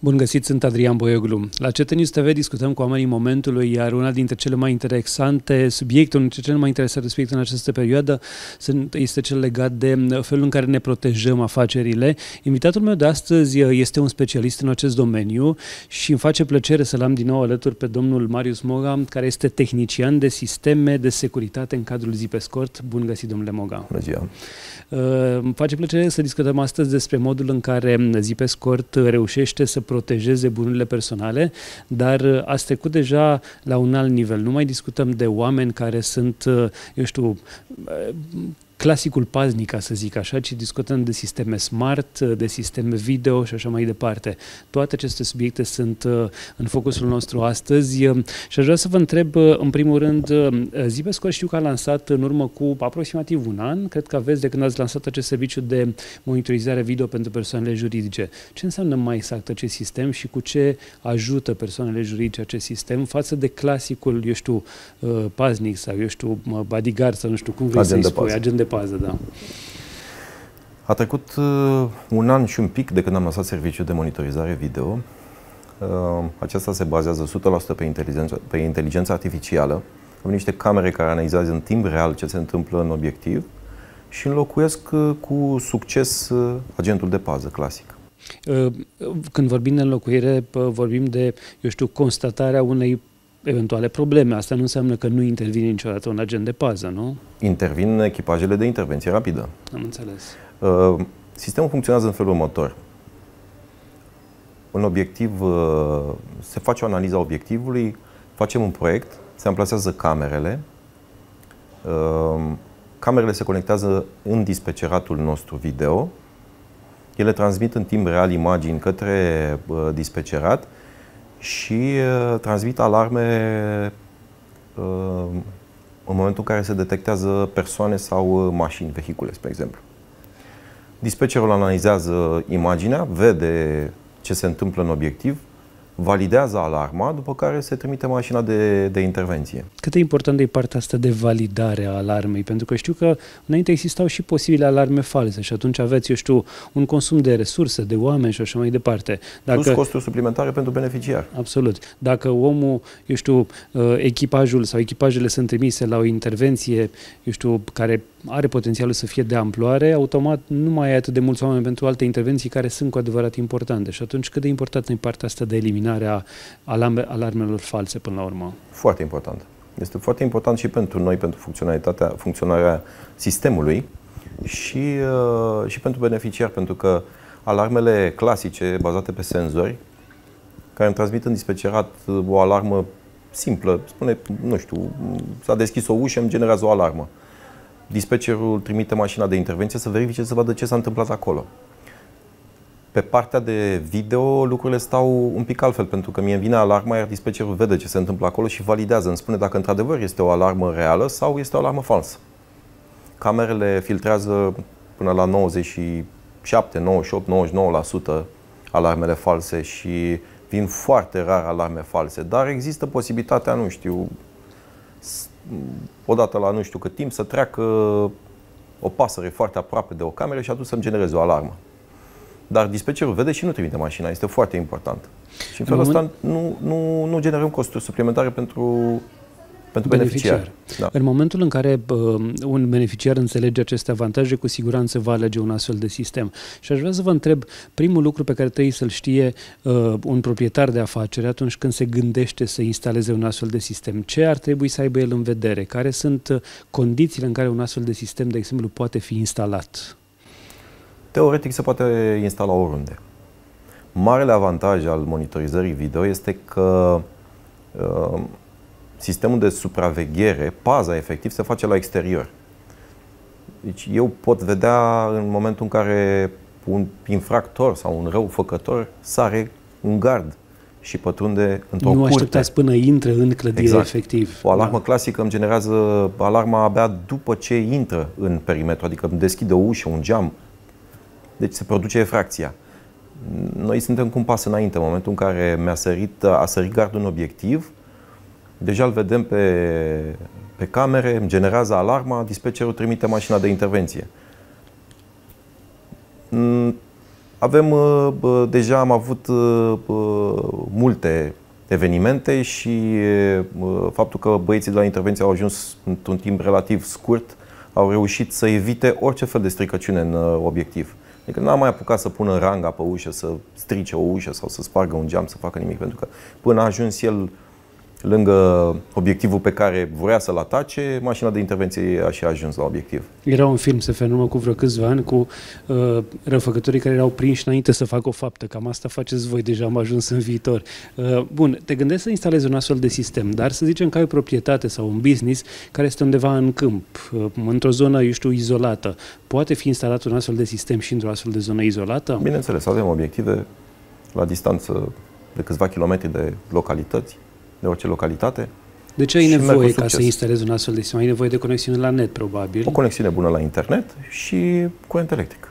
Bun găsit, sunt Adrian Boioglu. La CTnews TV discutăm cu oamenii momentului, iar una dintre cele mai interesante subiecte, unul dintre cele mai interesante subiecte în această perioadă este cel legat de felul în care ne protejăm afacerile. Invitatul meu de astăzi este un specialist în acest domeniu și îmi face plăcere să-l am din nou alături pe domnul Marius Moga, care este tehnician de sisteme de securitate în cadrul Zip Escort. Bun găsit, domnule Moga. Bună ziua. Îmi face plăcere să discutăm astăzi despre modul în care Zip Escort reușește să protejeze bunurile personale, dar ați trecut deja la un alt nivel. Nu mai discutăm de oameni care sunt, eu știu, clasicul paznic, ca să zic așa, ci discutăm de sisteme smart, de sisteme video și așa mai departe. Toate aceste subiecte sunt în focusul nostru astăzi și aș vrea să vă întreb, în primul rând, Zip Escort știu că a lansat în urmă cu aproximativ un an, cred că aveți de când ați lansat acest serviciu de monitorizare video pentru persoanele juridice. Ce înseamnă mai exact acest sistem și cu ce ajută persoanele juridice acest sistem față de clasicul, eu știu, paznic sau, eu știu, bodyguard sau nu știu cum vrei să-i spui, agent de pază, da. A trecut un an și un pic de când am lansat serviciul de monitorizare video. Aceasta se bazează 100% pe inteligența artificială. Am niște camere care analizează în timp real ce se întâmplă în obiectiv și înlocuiesc cu succes agentul de pază clasic. Când vorbim de înlocuire, vorbim de, eu știu, constatarea unei eventuale probleme. Asta nu înseamnă că nu intervine niciodată un agent de pază, nu? Intervin echipajele de intervenție rapidă. Am înțeles. Sistemul funcționează în felul următor. Un obiectiv, se face o analiză a obiectivului, facem un proiect, se amplasează camerele, camerele se conectează în dispeceratul nostru video, ele transmit în timp real imagini către dispecerat și transmit alarme în momentul în care se detectează persoane sau mașini, vehicule, spre exemplu. Dispecerul analizează imaginea, vede ce se întâmplă în obiectiv, validează alarma, după care se trimite mașina de intervenție. Cât de importantă e partea asta de validare a alarmei? Pentru că știu că înainte existau și posibile alarme false și atunci aveți, eu știu, un consum de resurse, de oameni și așa mai departe. Plus costuri suplimentare pentru beneficiar. Absolut. Dacă omul, eu știu, echipajul sau echipajele sunt trimise la o intervenție, eu știu, care are potențialul să fie de amploare, automat nu mai ai atât de mulți oameni pentru alte intervenții care sunt cu adevărat importante. Și atunci cât de importantă e partea asta de eliminarea alarmelor false până la urmă? Foarte important. Este foarte important și pentru noi, pentru funcționarea sistemului și pentru beneficiar, pentru că alarmele clasice bazate pe senzori, care îmi transmit în dispecerat o alarmă simplă, spune, nu știu, s-a deschis o ușă, îmi generează o alarmă. Dispecerul trimite mașina de intervenție să verifice, să vadă ce s-a întâmplat acolo. Pe partea de video, lucrurile stau un pic altfel, pentru că mie îmi vine alarma, iar dispecerul vede ce se întâmplă acolo și validează, îmi spune dacă într-adevăr este o alarmă reală sau este o alarmă falsă. Camerele filtrează până la 97, 98, 99% alarmele false și vin foarte rar alarme false, dar există posibilitatea, nu știu, odată la nu știu cât timp, să treacă o pasăre foarte aproape de o cameră și atunci să-mi genereze o alarmă. Dar dispecerul vede și nu trimite mașina. Este foarte important. Și în felul ăsta nu generăm costuri suplimentare pentru beneficiar. Da. În momentul în care un beneficiar înțelege aceste avantaje, cu siguranță va alege un astfel de sistem. Și aș vrea să vă întreb, primul lucru pe care trebuie să-l știe un proprietar de afaceri atunci când se gândește să instaleze un astfel de sistem, ce ar trebui să aibă el în vedere? Care sunt condițiile în care un astfel de sistem, de exemplu, poate fi instalat? Teoretic se poate instala oriunde. Marele avantaj al monitorizării video este că sistemul de supraveghere, paza efectiv, se face la exterior. Deci eu pot vedea în momentul în care un infractor sau un răufăcător sare un gard și pătrunde într-o curte. Nu așteptați până intră în clădire, exact. Efectiv. O alarmă clasică îmi generează alarma abia după ce intră în perimetru, adică îmi deschide o ușă, un geam. Deci se produce efracția. Noi suntem cu un pas înainte. În momentul în care a sărit gardul în obiectiv, deja îl vedem pe camere, îmi generează alarma, dispecerul trimite mașina de intervenție. Avem, deja am avut multe evenimente și faptul că băieții de la intervenție au ajuns într-un timp relativ scurt, au reușit să evite orice fel de stricăciune în obiectiv. Adică n-am mai apucat să pună ranga pe ușă, să strice o ușă sau să spargă un geam, să facă nimic, pentru că până a ajuns el lângă obiectivul pe care vrea să-l atace, mașina de intervenție a și ajuns la obiectiv. Era un film, se fenomenă cu vreo câțiva ani, cu răufăcătorii care erau prinși înainte să facă o faptă. Cam asta faceți voi, deja am ajuns în viitor. Bun, te gândești să instalezi un astfel de sistem, dar să zicem că ai o proprietate sau un business care este undeva în câmp, într-o zonă, eu știu, izolată. Poate fi instalat un astfel de sistem și într-o astfel de zonă izolată? Bineînțeles, avem obiective la distanță de câțiva kilometri de localități, de orice localitate. De ce ai nevoie ca să instalezi un astfel de sistem? Ai nevoie de conexiune la net, probabil. O conexiune bună la internet și curent electric.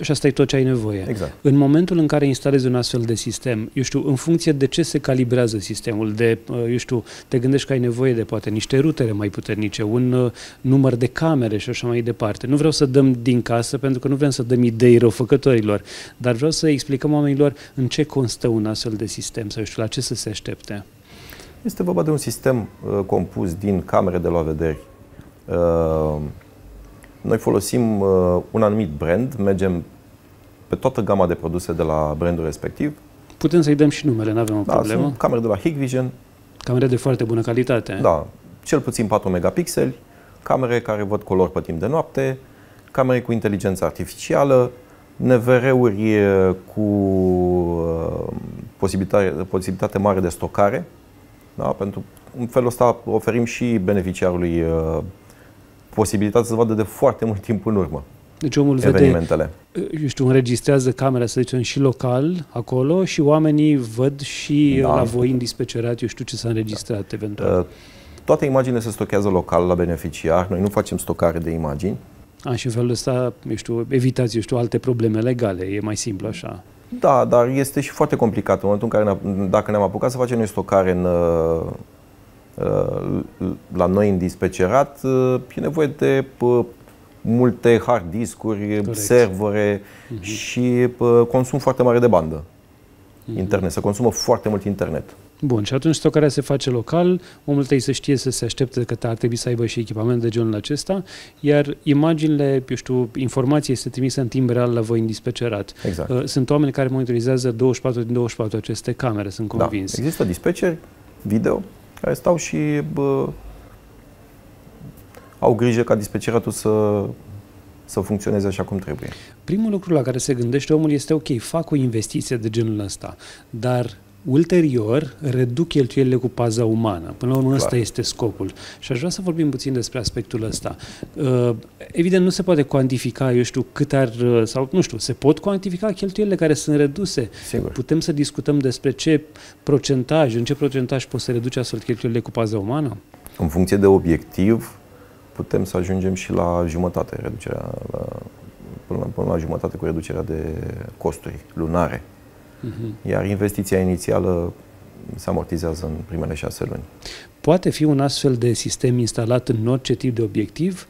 Și asta e tot ce ai nevoie. Exact. În momentul în care instalezi un astfel de sistem, eu știu, în funcție de ce se calibrează sistemul, de, eu știu, te gândești că ai nevoie de poate niște rutere mai puternice, un număr de camere și așa mai departe. Nu vreau să dăm din casă, pentru că nu vrem să dăm idei răufăcătorilor, dar vreau să explicăm oamenilor în ce constă un astfel de sistem sau, eu știu, la ce să se aștepte. Este vorba de un sistem compus din camere de la vederi. Noi folosim un anumit brand, mergem pe toată gama de produse de la brandul respectiv. Putem să-i dăm și numele, nu avem o problemă. Sunt camere de la Hikvision. Camere de foarte bună calitate. Da, cel puțin 4 megapixeli, camere care văd culori pe timp de noapte, camere cu inteligență artificială, NVR-uri cu posibilitate mare de stocare. Da? Pentru în felul ăsta oferim și beneficiarului posibilitatea să vadă de foarte mult timp în urmă. Deci omul evenimentele. Vede, eu știu, înregistrează camera, să zicem, și local acolo și oamenii văd și la voi în dispecerat, eu știu ce s-a înregistrat eventual. Toate imaginile se stochează local la beneficiar, noi nu facem stocare de imagini. Și în felul ăsta, eu știu, evitați, eu știu, alte probleme legale, e mai simplu așa. Da, dar este și foarte complicat în momentul în care, dacă ne-am apucat să facem noi stocare în la noi în dispecerat, e nevoie de multe hard discuri, servere și consum foarte mare de bandă. Internet, se consumă foarte mult internet. Bun, și atunci stocarea se face local, omul trebuie să știe să se aștepte că ar trebui să aibă și echipament de genul acesta, iar imaginile, eu știu, informația este trimisă în timp real la voi în dispecerat. Exact. Sunt oameni care monitorizează 24 din 24 aceste camere, sunt convins. Da. Există dispeceri video care stau și au grijă ca dispeceratul să funcționeze așa cum trebuie. Primul lucru la care se gândește omul este, ok, fac o investiție de genul ăsta, dar ulterior reduc cheltuielile cu paza umană. Până la urmă, ăsta este scopul. Și aș vrea să vorbim puțin despre aspectul ăsta. Evident, nu se poate cuantifica, eu știu, cât ar, sau nu știu, se pot cuantifica cheltuielile care sunt reduse. Sigur. Putem să discutăm despre ce procentaj, în ce procentaj poți să reduci astfel cheltuielile cu paza umană? În funcție de obiectiv, putem să ajungem și la jumătate, reducerea până la jumătate cu reducerea de costuri lunare. Iar investiția inițială se amortizează în primele 6 luni. Poate fi un astfel de sistem instalat în orice tip de obiectiv?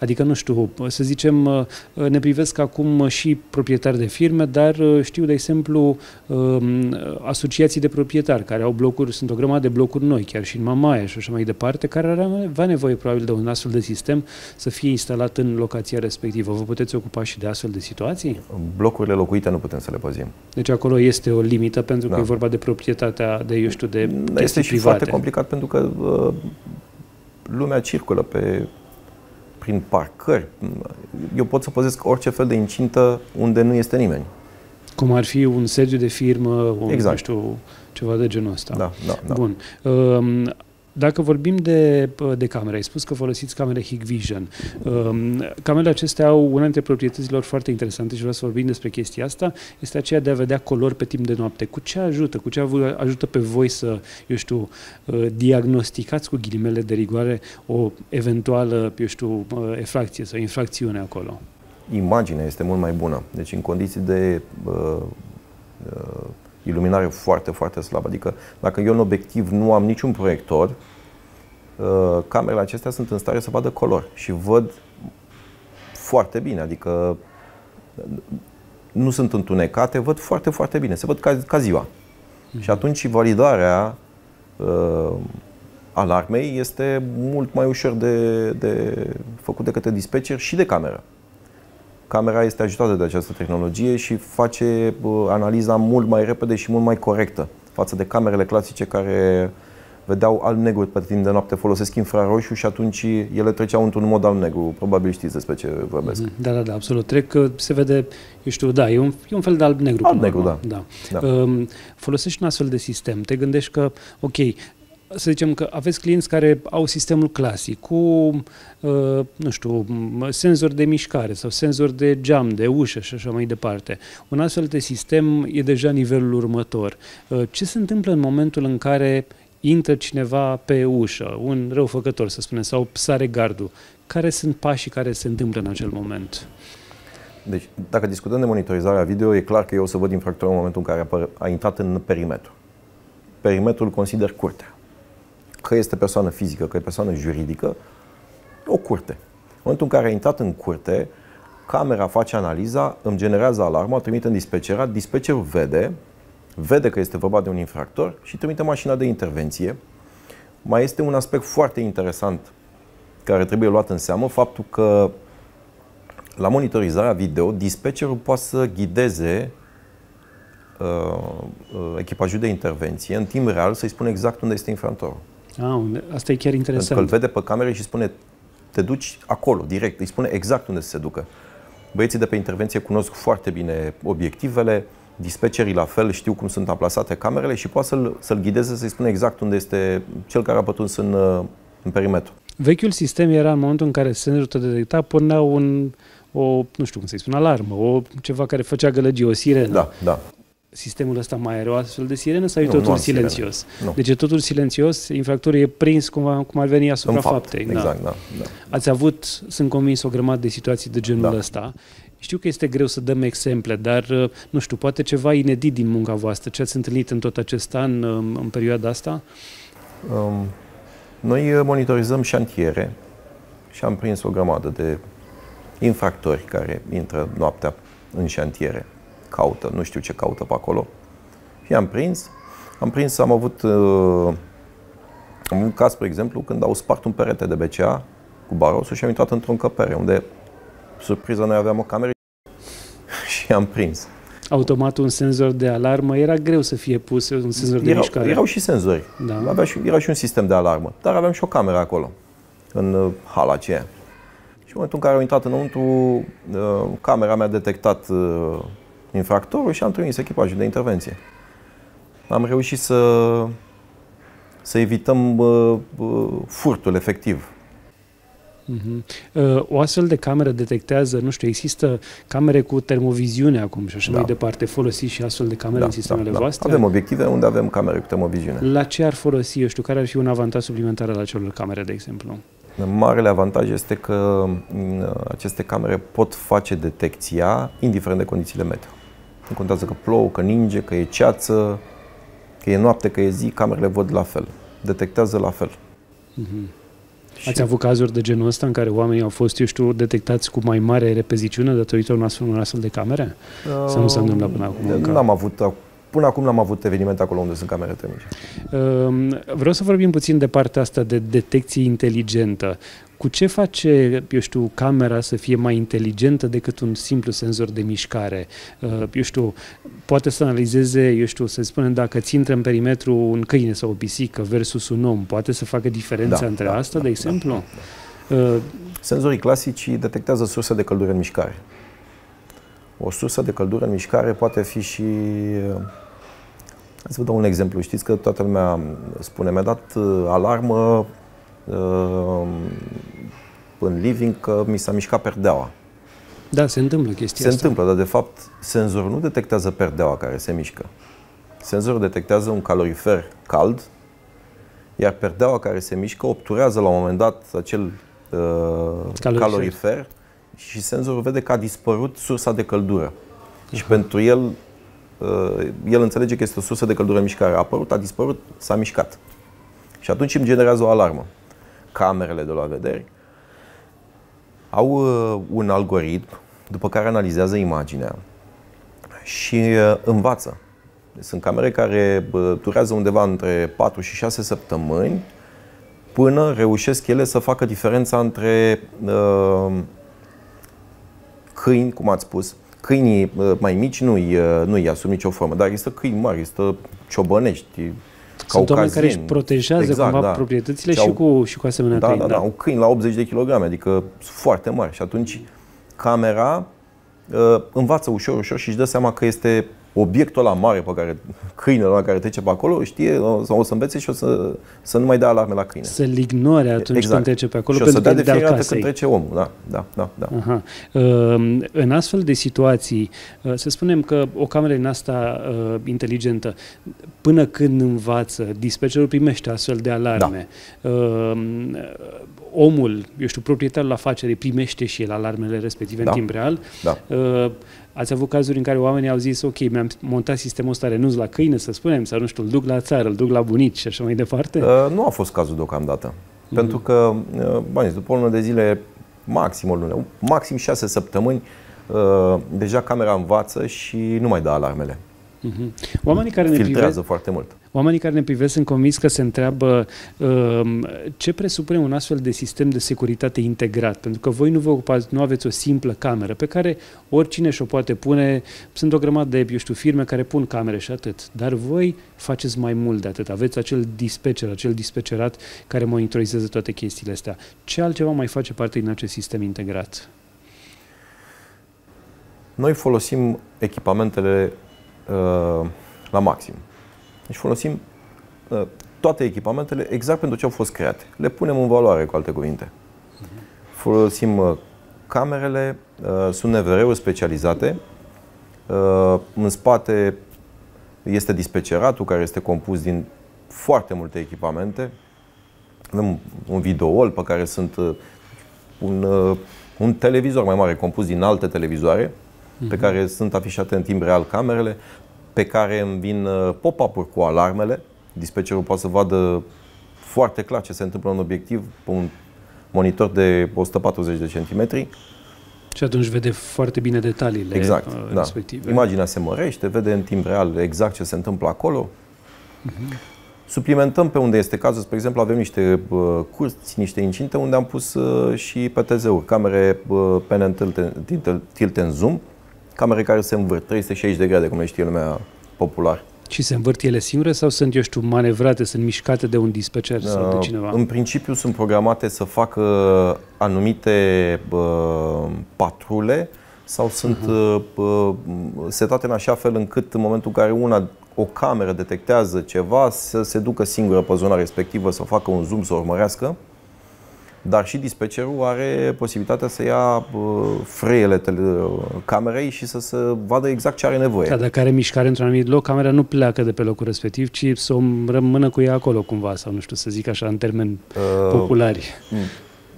Adică, nu știu, să zicem, ne privesc acum și proprietari de firme, dar știu, de exemplu, asociații de proprietari care au blocuri, sunt o grămadă de blocuri noi, chiar și în Mamaia și așa mai departe, care ar avea nevoie probabil de un astfel de sistem să fie instalat în locația respectivă. Vă puteți ocupa și de astfel de situații? Blocurile locuite nu putem să le păzim. Deci acolo este o limită pentru că e vorba de proprietatea, de, eu știu, de chestii private. Este și foarte complicat pentru că lumea circulă pe prin parcări. Eu pot să păzesc orice fel de incintă unde nu este nimeni. Cum ar fi un sediu de firmă, nu știu, ceva de genul ăsta. Da. Bun. Dacă vorbim de camere, ai spus că folosiți camere Hikvision. Camerele acestea au una dintre proprietăților foarte interesante și vreau să vorbim despre chestia asta, este aceea de a vedea culori pe timp de noapte. Cu ce ajută? Cu ce ajută pe voi să, eu știu, diagnosticați cu ghilimele de rigoare o eventuală, eu știu, efracție sau infracțiune acolo? Imaginea este mult mai bună. Deci în condiții de iluminare foarte, foarte slabă. Adică dacă eu în obiectiv nu am niciun proiector, camerele acestea sunt în stare să vadă color și văd foarte bine. Adică nu sunt întunecate, văd foarte, foarte bine, se văd ca ziua. Și atunci validarea alarmei este mult mai ușor de făcut de către dispatcher și de cameră. Camera este ajutată de această tehnologie și face analiza mult mai repede și mult mai corectă față de camerele clasice care vedeau alb-negru pe timp de noapte, folosesc infraroșu și atunci ele treceau într-un mod alb-negru. Probabil știți despre ce vorbesc. Da, da, da, absolut. Trec, se vede, eu știu, da, e un fel de alb-negru. Alb-negru, da. Folosești un astfel de sistem. Te gândești că, ok, să zicem că aveți clienți care au sistemul clasic cu, nu știu, senzori de mișcare sau senzori de geam, de ușă și așa mai departe. Un astfel de sistem e deja nivelul următor. Ce se întâmplă în momentul în care intră cineva pe ușă, un răufăcător, să spunem, sau sare gardul? Care sunt pașii care se întâmplă în acel moment? Deci, dacă discutăm de monitorizarea video, e clar că eu o să văd infractorul în momentul în care a intrat în perimetru. Perimetrul consider curtea. Că este persoană fizică, că e persoană juridică, o curte. În momentul în care a intrat în curte, camera face analiza, îmi generează alarma, o trimite în dispecerat, dispecerul vede că este vorba de un infractor și trimite mașina de intervenție. Mai este un aspect foarte interesant care trebuie luat în seamă, faptul că la monitorizarea video, dispecerul poate să ghideze echipajul de intervenție în timp real, să-i spune exact unde este infractorul. Ah, asta e chiar interesant. Pentru că îl vede pe camere și spune, te duci acolo, direct, îi spune exact unde să se ducă. Băieții de pe intervenție cunosc foarte bine obiectivele, dispecerii la fel, știu cum sunt amplasate camerele și poate să-l ghideze, să-i spune exact unde este cel care a pătuns în perimetru. Vechiul sistem era în momentul în care senzorul te detecta, punea nu știu cum să-i spun, alarmă, ceva care făcea gălăgie, o sirenă. Da, da. Sistemul ăsta mai are o astfel de sirenă sau e totul silențios? Deci e totul silențios, infractorul e prins cumva, cum ar veni asupra faptei. Exact, da. Da. Ați avut, sunt convins, o grămadă de situații de genul ăsta. Știu că este greu să dăm exemple, dar, nu știu, poate ceva inedit din munca voastră, ce ați întâlnit în tot acest an, în perioada asta? Noi monitorizăm șantiere și am prins o grămadă de infractori care intră noaptea în șantiere. Caută, nu știu ce caută pe acolo. Și am prins, am avut un caz, spre exemplu, când au spart un perete de BCA cu barosul și am intrat într-o încăpere, unde, surpriză, noi aveam o cameră și am prins. Automat un senzor de alarmă, era greu să fie pus un senzor de mișcare. Erau și senzori, da. Era și un sistem de alarmă, dar aveam și o cameră acolo, în hala aceea. Și în momentul în care au intrat înăuntru, camera mi-a detectat infractorul și am trimis echipajul de intervenție. Am reușit să evităm furtul efectiv. O astfel de cameră detectează, nu știu, există camere cu termoviziune acum și așa mai departe. Folosiți și astfel de camere în sistemele voastre? Avem obiective unde avem camere cu termoviziune. La ce ar folosi, eu știu, care ar fi un avantaj suplimentar al acelor camere, de exemplu? Marele avantaj este că aceste camere pot face detecția indiferent de condițiile meteo. Nu contează că plouă, că ninge, că e ceață, că e noapte, că e zi, camerele văd la fel. Detectează la fel. Ați avut cazuri de genul ăsta în care oamenii au fost, eu știu, detectați cu mai mare repeziciune datorită unor astfel de camere? Sau nu s-a întâmplat până acum? N-am avut. Până acum n-am avut evenimente acolo unde sunt camere termice. Vreau să vorbim puțin de partea asta de detecție inteligentă. Cu ce face, eu știu, camera să fie mai inteligentă decât un simplu senzor de mișcare? Eu știu, poate să analizeze, eu știu, să spunem, dacă ți intră în perimetru un câine sau o pisică versus un om, poate să facă diferența între asta, de exemplu? Senzorii clasici detectează surse de căldură în mișcare. O sursă de căldură în mișcare poate fi și... Hai să vă dau un exemplu. Știți că toată lumea spune, mi-a dat alarmă în living că mi s-a mișcat perdeaua. Da, se întâmplă chestia asta. Se întâmplă, dar de fapt senzorul nu detectează perdeaua care se mișcă. Senzorul detectează un calorifer cald, iar perdeaua care se mișcă obturează la un moment dat acel calorifer și senzorul vede că a dispărut sursa de căldură. Și pentru el, el înțelege că este o sursă de căldură în mișcare. A apărut, a dispărut, s-a mișcat. Și atunci îmi generează o alarmă. Camerele de la vederi au un algoritm după care analizează imaginea și învață. Sunt camere care durează undeva între 4 și 6 săptămâni până reușesc ele să facă diferența între câini, cum ați spus. Câinii mai mici nu-i asum nicio formă, dar există câini mari, există ciobănești, sunt oameni care își protejează cumva proprietățile și cu asemenea câini. Da, au câini la 80 de kilograme, adică foarte mari. Și atunci camera învață ușor, ușor și își dă seama că este obiectul ăla mare pe care câinele ăla care trece pe acolo, știe, o să învețe și o să nu mai dea alarme la câine. Să-l ignore atunci când trece pe acolo. Și o să dea de fiecare dată când trece omul. Da. Aha. În astfel de situații, să spunem că o cameră din asta inteligentă, până când învață, dispecerul primește astfel de alarme. Da. Omul, eu știu, proprietarul afacerii primește și el alarmele respective în timp real. Da. Ați avut cazuri în care oamenii au zis, ok, mi-am montat sistemul ăsta, renunț la câine, să spunem, sau nu știu, îl duc la țară, îl duc la bunici și așa mai departe? Nu a fost cazul deocamdată. Pentru că, bani, după o lună de zile, maxim o lună, maxim 6 săptămâni, deja camera învață și nu mai dă alarmele. Oamenii care filtrează foarte mult. Oamenii care ne privesc sunt convins că se întreabă ce presupune un astfel de sistem de securitate integrat, pentru că voi nu vă ocupați, nu aveți o simplă cameră pe care oricine și-o poate pune. Sunt o grămadă de, eu știu, firme care pun camere și atât, dar voi faceți mai mult de atât. Aveți acel dispecer, acel dispecerat care monitorizează toate chestiile astea. Ce altceva mai face parte din acest sistem integrat? Noi folosim echipamentele la maxim. Deci folosim toate echipamentele exact pentru ce au fost create. Le punem în valoare, cu alte cuvinte. Folosim camerele, sunt NVR-uri specializate. În spate este dispeceratul, care este compus din foarte multe echipamente. Avem un video-all pe care sunt un televizor mai mare compus din alte televizoare pe care sunt afișate în timp real camerele, pe care îmi vin pop-up-uri cu alarmele. Dispecerul poate să vadă foarte clar ce se întâmplă în obiectiv pe un monitor de 140 de centimetri. Și atunci vede foarte bine detaliile respective. Da. Imaginea se mărește, vede în timp real exact ce se întâmplă acolo. Suplimentăm pe unde este cazul. Spre exemplu, avem niște curți, niște incinte unde am pus și PTZ-uri, camere pen and tilt and zoom, camere care se învârt 360 de grade, cum le știe lumea popular. Și se învârt ele singure sau sunt, eu știu, manevrate, sunt mișcate de un dispecer sau de cineva? În principiu sunt programate să facă anumite patrule sau sunt setate în așa fel încât în momentul în care o cameră detectează ceva, să se ducă singură pe zona respectivă, să facă un zoom, să urmărească. Dar și dispecerul are posibilitatea să ia frâiele camerei și să se vadă exact ce are nevoie. Da, dacă are mișcare într-un anumit loc, camera nu pleacă de pe locul respectiv, ci să o rămână cu ea acolo cumva, sau nu știu, să zic așa, în termeni populari.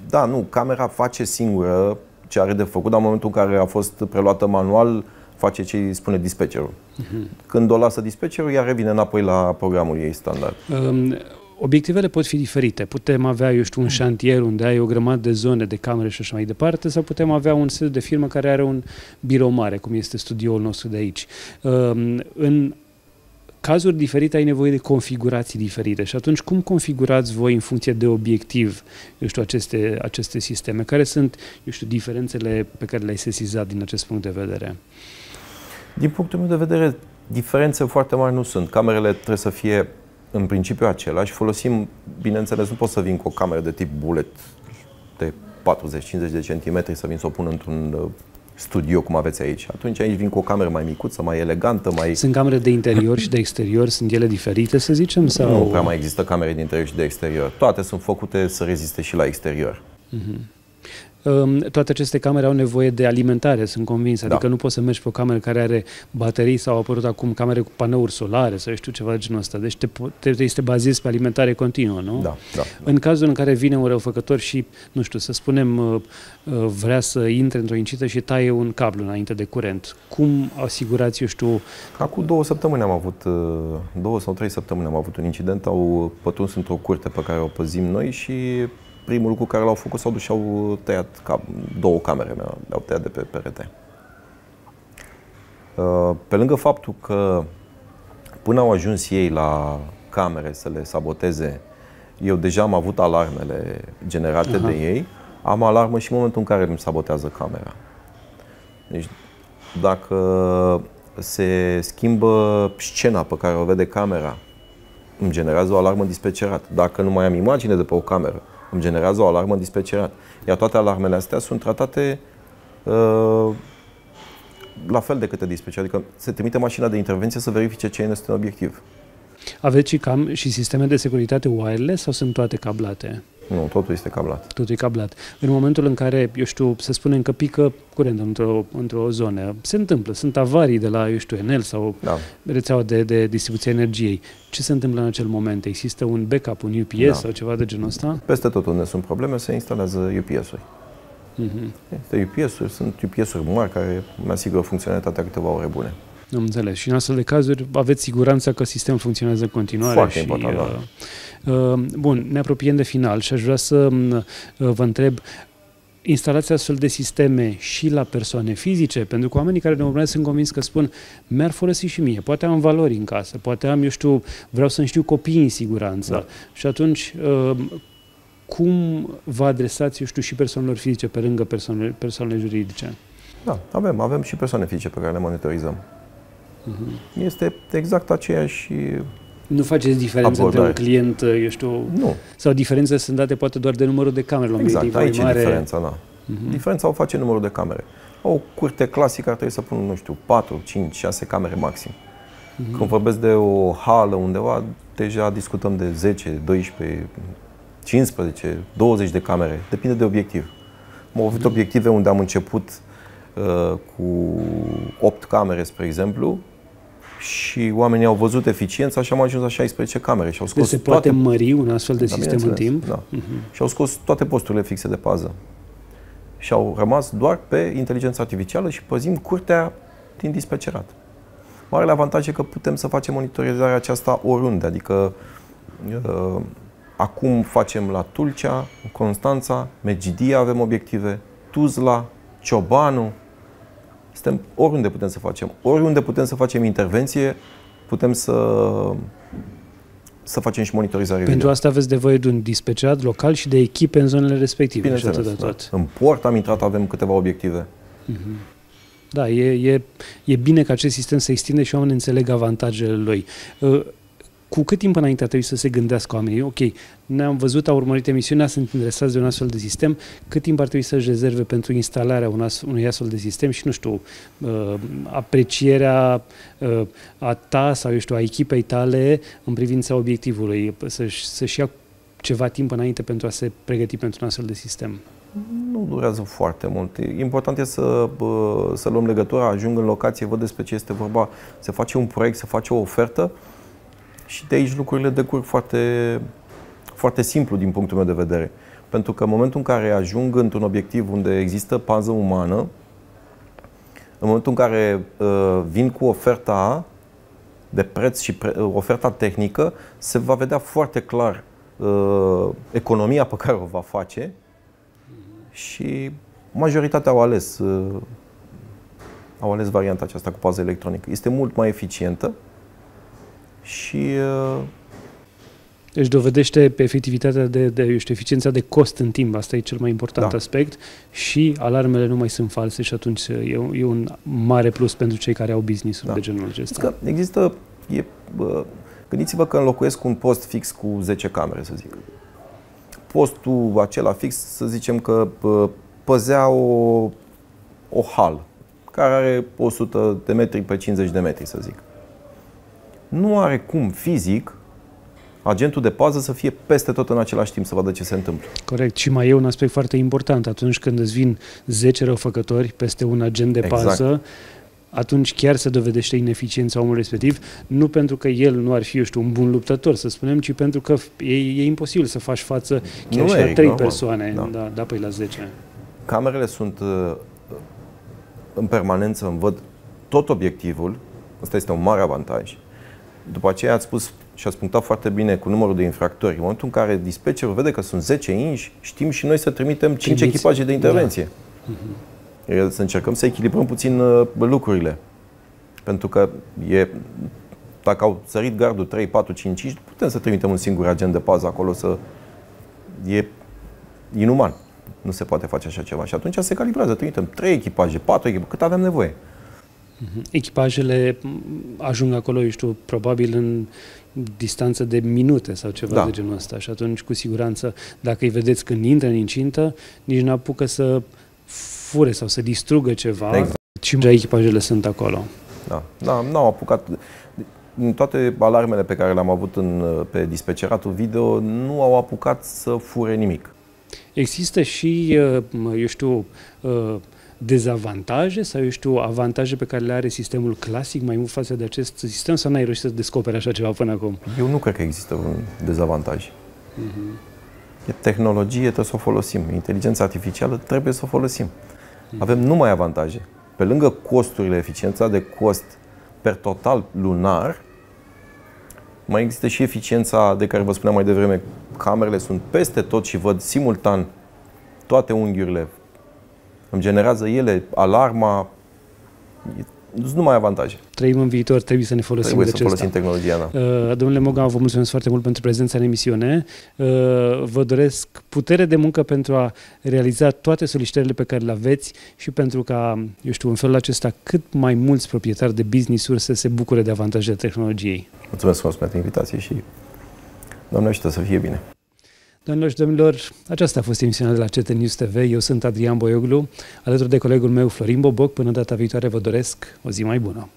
Da, nu, camera face singură ce are de făcut, dar în momentul în care a fost preluată manual, face ce îi spune dispecerul. Când o lasă dispecerul, ea revine înapoi la programul ei standard. Obiectivele pot fi diferite. Putem avea, eu știu, un șantier unde ai o grămadă de zone de camere și așa mai departe, sau putem avea un set de firmă care are un birou mare, cum este studioul nostru de aici. În cazuri diferite ai nevoie de configurații diferite și atunci cum configurați voi în funcție de obiectiv, eu știu, aceste sisteme? Care sunt, eu știu, diferențele pe care le-ai sesizat din acest punct de vedere? Din punctul meu de vedere, diferențe foarte mari nu sunt. Camerele trebuie să fie în principiu același. Folosim, bineînțeles, nu pot să vin cu o cameră de tip bullet de 40-50 de centimetri să vin să o pun într-un studio cum aveți aici. Atunci aici vin cu o cameră mai micuță, mai elegantă, mai... Sunt camere de interior și de exterior? Sunt ele diferite, să zicem? Sau... Nu prea mai există camere de interior și de exterior. Toate sunt făcute să reziste și la exterior. Toate aceste camere au nevoie de alimentare, sunt convins. Adică nu poți să mergi pe o cameră care are baterii sau au apărut acum camere cu panouri solare sau știu ceva de genul ăsta. Deci te bazezi pe alimentare continuă, nu? Da. În cazul în care vine un răufăcător și, nu știu, să spunem, vrea să intre într-o incită și taie un cablu înainte de curent, cum asigurați, eu știu... Acum 2 săptămâni am avut, 2 sau 3 săptămâni am avut un incident, au pătruns într-o curte pe care o păzim noi și... Primul lucru care l-au făcut, s-au dus și au tăiat 2 camere, le-au tăiat de pe perete. Pe lângă faptul că până au ajuns ei la camere să le saboteze, eu deja am avut alarmele generate de ei, am alarmă și în momentul în care îmi sabotează camera. Deci dacă se schimbă scena pe care o vede camera, îmi generează o alarmă dispecerată. Dacă nu mai am imagine de pe o cameră, îmi generează o alarmă dispecerată. Iar toate alarmele astea sunt tratate la fel de câte dispece. Adică se trimite mașina de intervenție să verifice ce este în obiectiv. Aveți și sisteme de securitate wireless sau sunt toate cablate? Nu, totul este cablat. Totul e cablat. În momentul în care, eu știu, să spunem că pică curent într-o zonă, se întâmplă, sunt avarii de la, eu știu, ENEL sau rețeaua de distribuție a energiei. Ce se întâmplă în acel moment? Există un backup, un UPS sau ceva de genul ăsta? Peste tot unde sunt probleme se instalează UPS-uri. Sunt UPS-uri mari care îmi asigură funcționalitatea câteva ore bune. Am înțeles. Și în astfel de cazuri aveți siguranța că sistemul funcționează în continuare. Foarte important, Bun, ne apropiem de final și aș vrea să vă întreb, instalați astfel de sisteme și la persoane fizice? Pentru că oamenii care ne urmăresc sunt convins că spun, mi-ar folosi și mie, poate am valori în casă, poate am, eu știu, vreau să-mi știu copiii în siguranță. Și atunci, cum vă adresați, eu știu, și persoanelor fizice pe lângă persoanele juridice? Da, avem și persoane fizice pe care le monitorizăm. Este exact aceeași. Nu faceți diferență între un client, eu știu, sau diferențele sunt date poate doar de numărul de camere la un obiectiv mai mare. Exact, aici e diferența, Diferența o face numărul de camere. O curte clasică ar trebui să pună, nu știu, 4, 5, 6 camere maxim. Când vorbesc de o hală undeva, deja discutăm de 10, 12, 15, 20 de camere. Depinde de obiectiv. Am avut obiective unde am început cu 8 camere, spre exemplu, și oamenii au văzut eficiența și am ajuns la 16 camere. Și au scos se poate mări un astfel de sistem în timp? Și au scos toate posturile fixe de pază. Și au rămas doar pe inteligența artificială și păzim curtea din dispecerat. Marele avantaj e că putem să facem monitorizarea aceasta oriunde. Adică acum facem la Tulcea, Constanța, Megidia avem obiective, Tuzla, Ciobanu. Suntem oriunde putem să facem. Oriunde putem să facem intervenție, putem să facem și monitorizare video. Pentru asta aveți nevoie de un dispecerat local și de echipe în zonele respective. Bineînțeles, în port am intrat, avem câteva obiective. Da, e bine că acest sistem se extinde și oamenii înțeleg avantajele lui. Cu cât timp înainte trebuie să se gândească oamenii? Ok, ne-am văzut, au urmărit emisiunea, sunt interesați de un astfel de sistem. Cât timp ar trebui să-și rezerve pentru instalarea unui astfel de sistem și, nu știu, aprecierea a ta sau, eu știu, a echipei tale în privința obiectivului? Să-și ia ceva timp înainte pentru a se pregăti pentru un astfel de sistem? Nu durează foarte mult. Important e să luăm legătura, ajung în locație, văd despre ce este vorba, se face un proiect, se face o ofertă. Și de aici lucrurile decurg foarte, foarte simplu din punctul meu de vedere. Pentru că în momentul în care ajung într-un obiectiv unde există pază umană, în momentul în care vin cu oferta de preț și oferta tehnică, se va vedea foarte clar economia pe care o va face și majoritatea au ales varianta aceasta cu pază electronică. Este mult mai eficientă și își dovedește efectivitatea eu știu, eficiența de cost în timp. Asta e cel mai important aspect. Și alarmele nu mai sunt false și atunci e un mare plus pentru cei care au business-uri de genul acesta. Gândiți-vă că înlocuiesc un post fix cu 10 camere, să zic. Postul acela fix, să zicem că păzea o hală care are 100 de metri pe 50 de metri, să zic. Nu are cum fizic agentul de pază să fie peste tot în același timp, să vadă ce se întâmplă. Corect. Și mai e un aspect foarte important. Atunci când îți vin 10 răufăcători peste un agent de pază, atunci chiar se dovedește ineficiența omului respectiv. Nu pentru că el nu ar fi, eu știu, un bun luptător, să spunem, ci pentru că e imposibil să faci față chiar și la 3 persoane, păi la 10. Camerele sunt în permanență, îmi văd tot obiectivul. Asta este un mare avantaj. După aceea ați spus și ați punctat foarte bine cu numărul de infractori. În momentul în care dispecerul vede că sunt 10 inși, știm și noi să trimitem 5 echipaje de intervenție. Să încercăm să echilibrăm puțin lucrurile. Pentru că e, dacă au sărit gardul 3, 4, 5, 5, putem să trimitem un singur agent de pază acolo să... E inuman. Nu se poate face așa ceva. Și atunci se calibrează. Trimitem 3 echipaje, 4 echipaje, cât avem nevoie. Echipajele ajung acolo, eu știu, probabil în distanță de minute sau ceva de genul ăsta. Și atunci, cu siguranță, dacă îi vedeți când intră în incintă, nici n-apucă să fure sau să distrugă ceva. Exact. Și echipajele sunt acolo. Da, n-au apucat. Din toate alarmele pe care le-am avut pe dispeceratul video, nu au apucat să fure nimic. Există și, eu știu, dezavantaje sau, eu știu, avantaje pe care le are sistemul clasic mai mult față de acest sistem, sau n-ai reușit să descoperi așa ceva până acum? Eu nu cred că există un dezavantaj. E tehnologie, trebuie să o folosim. Inteligența artificială trebuie să o folosim. Avem numai avantaje. Pe lângă costurile, eficiența de cost per total lunar, mai există și eficiența de care vă spuneam mai devreme. Camerele sunt peste tot și văd simultan toate unghiurile. Îmi generează ele alarma. Nu sunt numai avantaje. Trăim în viitor, trebuie să ne folosim de acesta. Trebuie să folosim tehnologia, da. Domnule Moga, vă mulțumesc foarte mult pentru prezența în emisiune. Vă doresc putere de muncă pentru a realiza toate solicitările pe care le aveți și pentru ca, eu știu, în felul acesta cât mai mulți proprietari de business-uri să se bucure de avantajele tehnologiei. Mulțumesc frumos pentru invitație și, Doamne, ajută să fie bine. Doamnelor și domnilor, aceasta a fost emisiunea de la CTnews TV. Eu sunt Adrian Boioglu, alături de colegul meu Florin Boboc. Până data viitoare vă doresc o zi mai bună.